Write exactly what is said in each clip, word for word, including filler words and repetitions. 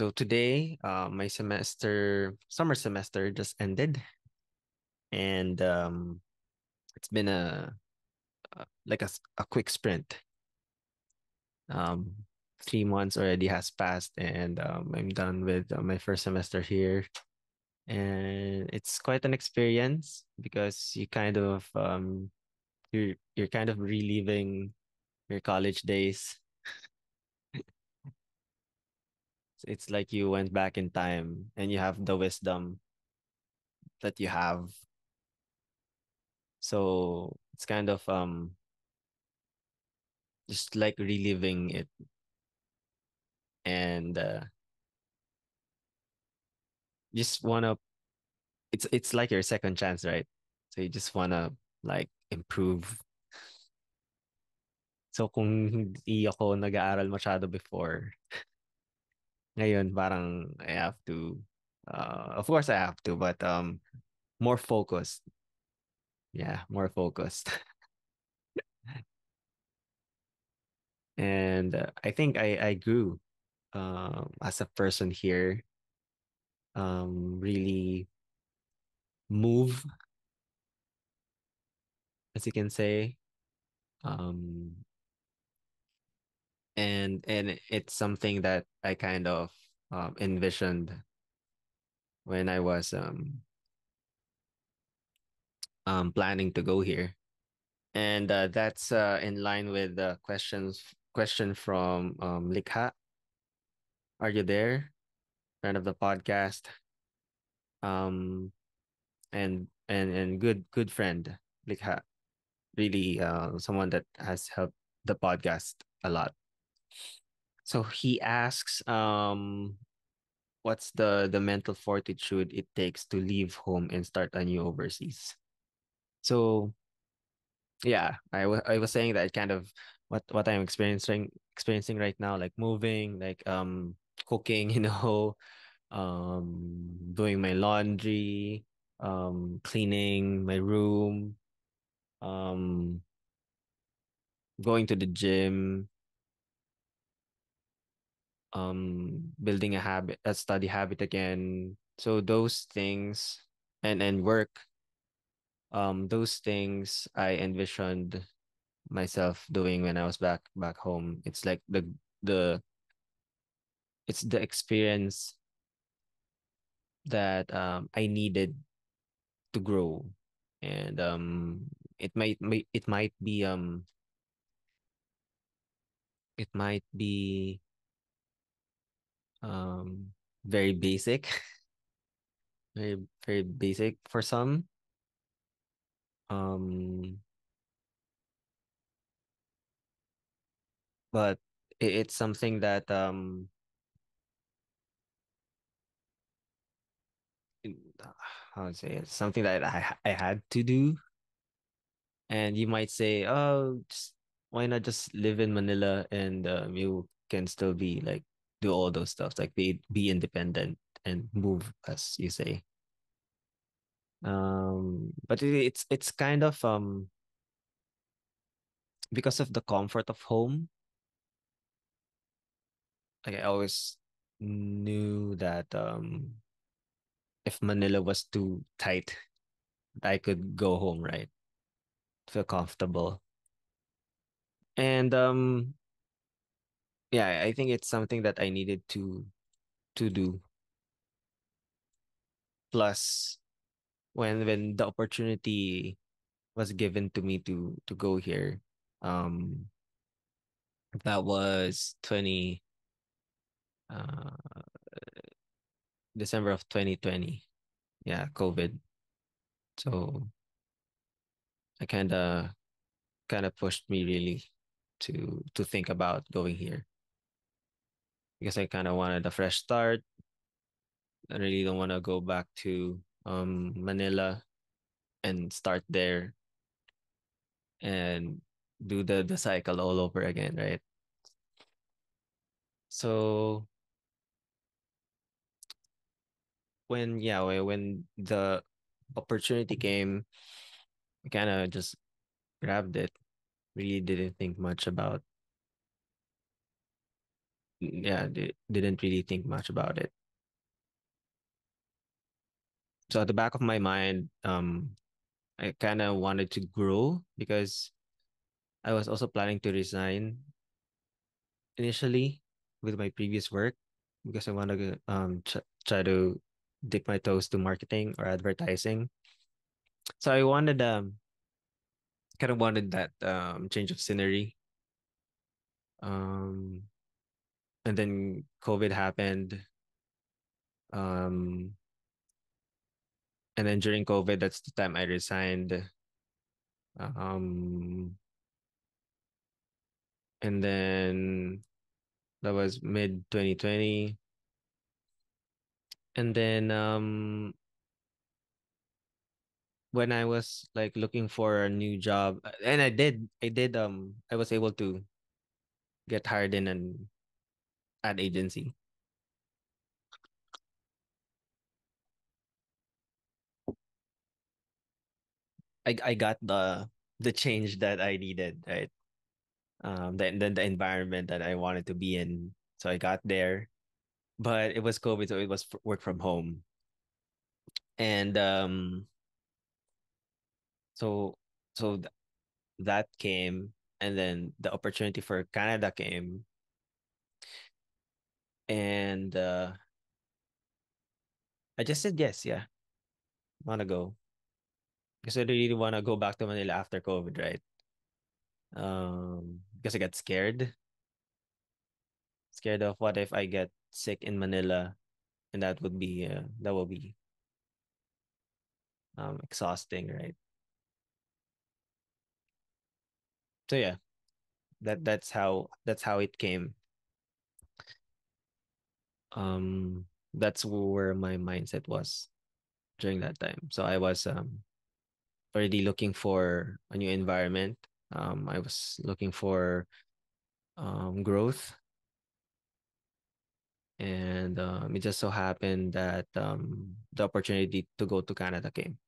So today, uh, my semester, summer semester just ended, and um, it's been a, a like a, a quick sprint. Um, three months already has passed, and um, I'm done with uh, my first semester here. And it's quite an experience because you kind of um you're you're kind of reliving your college days. It's like you went back in time and you have the wisdom that you have. So it's kind of um just like reliving it. And uh, just wanna, it's it's like your second chance, right? So you just wanna like improve. So kung hindi ako nag-aaral masyado before, ngayon parang I have to, uh, of course I have to, but um, more focused. Yeah, more focused. And uh, I think I I grew, um, uh, as a person here. Um, really move, as you can say, um, and and it's something that I kind of um, envisioned when I was um, um planning to go here, and uh, that's uh, in line with the questions question from um Likha. Are you there? Friend of the podcast, um, and and and good good friend, Likha, really uh, someone that has helped the podcast a lot. So he asks, um, what's the the mental fortitude it takes to leave home and start a new overseas? So, yeah, I was I was saying that kind of what what I'm experiencing experiencing right now, like moving, like um. cooking, you know, um, doing my laundry, um, cleaning my room, um, going to the gym, um, building a habit, a study habit again. So those things, and and work, um, those things I envisioned myself doing when I was back back home. It's like the the It's the experience that um, I needed to grow, and um, it might it might be um it might be um very basic, very very basic for some. Um, but it, it's something that um. How to say it? Something that I I had to do. And you might say, oh, just, why not just live in Manila, and um, you can still be like do all those stuff, like be be independent and move, as you say. Um, but it, it's it's kind of um because of the comfort of home. Like I always knew that um. if Manila was too tight, I could go home, right? Feel comfortable. And um yeah, I think it's something that I needed to to do. Plus when when the opportunity was given to me to to go here, um that was twenty uh December of twenty twenty. Yeah, COVID. So I kind of kind of pushed me really to to think about going here, because I kind of wanted a fresh start. I really don't want to go back to um Manila and start there and do the the cycle all over again, right? So When yeah, when the opportunity came, I kind of just grabbed it. Really didn't think much about yeah, they didn't really think much about it. So at the back of my mind, um, I kind of wanted to grow because I was also planning to resign initially with my previous work because I want to um ch try to dip my toes to marketing or advertising. So I wanted um kind of wanted that um change of scenery. Um, and then COVID happened. Um, and then during COVID, that's the time I resigned. Um. And then that was mid twenty twenty. And then um when I was like looking for a new job, and I did I did um I was able to get hired in an ad agency. I I got the the change that I needed, right? Um, then then the environment that I wanted to be in. So I got there, but it was COVID, so it was work from home. And um, so so th that came, and then the opportunity for Canada came, and uh, I just said yes, yeah, wanna go, because I really wanna go back to Manila after COVID, right? Um, because I got scared. Scared of what if I get sick in Manila, and that would be uh, that will be um exhausting, right? So yeah, that that's how that's how it came. Um, that's where my mindset was during that time. So I was um already looking for a new environment. Um, I was looking for um, growth, and um, it just so happened that um, the opportunity to go to Canada came.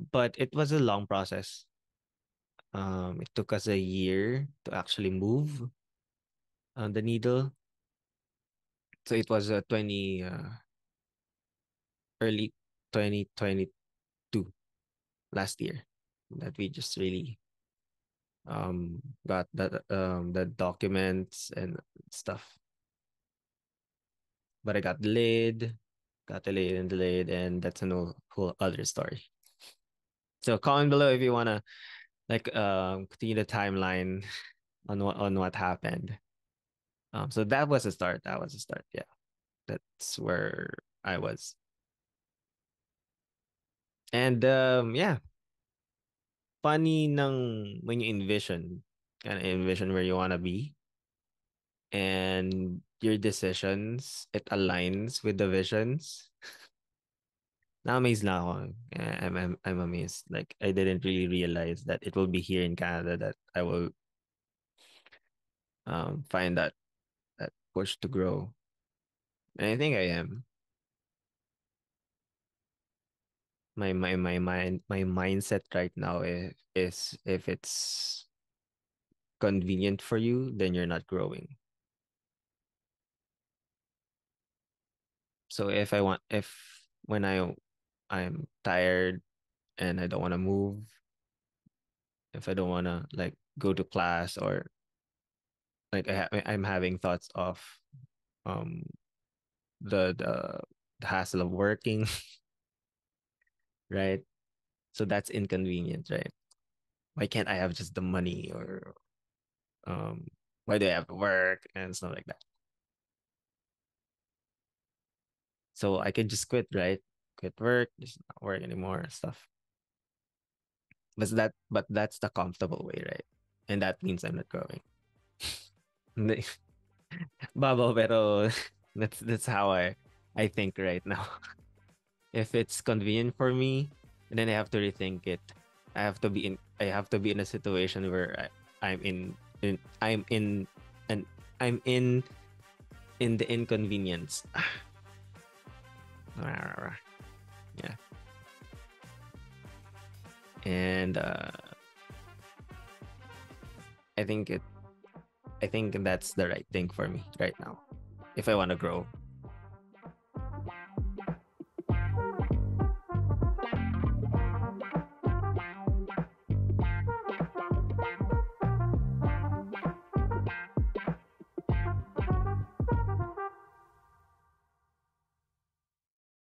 But it was a long process. Um, it took us a year to actually move on the needle. So it was a twenty, uh, early twenty twenty-two last year that we just really um got that um the documents and stuff, but I got delayed got delayed and delayed, and that's a whole, whole other story. So comment below if you want to like um continue the timeline on what on what happened. Um so that was a start that was a start yeah, that's where I was. And um yeah, funny ng when you envision, kind of envision where you want to be, and your decisions, it aligns with the visions. Now amazed na ako. I'm, I'm, I'm amazed. Like, I didn't really realize that it will be here in Canada that I will um, find that, that push to grow. And I think I am. My my my mind my mindset right now is, is if it's convenient for you, then you're not growing. So if I want if when I I'm tired and I don't want to move, if I don't want to like go to class, or like I ha I'm having thoughts of um the the, the hassle of working. Right? So that's inconvenient, right? Why can't I have just the money, or um why do I have to work and stuff like that? So I can just quit, right? Quit work, just not work anymore and stuff. But that but that's the comfortable way, right? And that means I'm not growing. Babo, pero that's that's how I I think right now. If it's convenient for me, and then I have to rethink it. I have to be in. I have to be in a situation where I, I'm in, in. I'm in, and I'm in, in the inconvenience. Yeah. And uh, I think it. I think that's the right thing for me right now if I want to grow.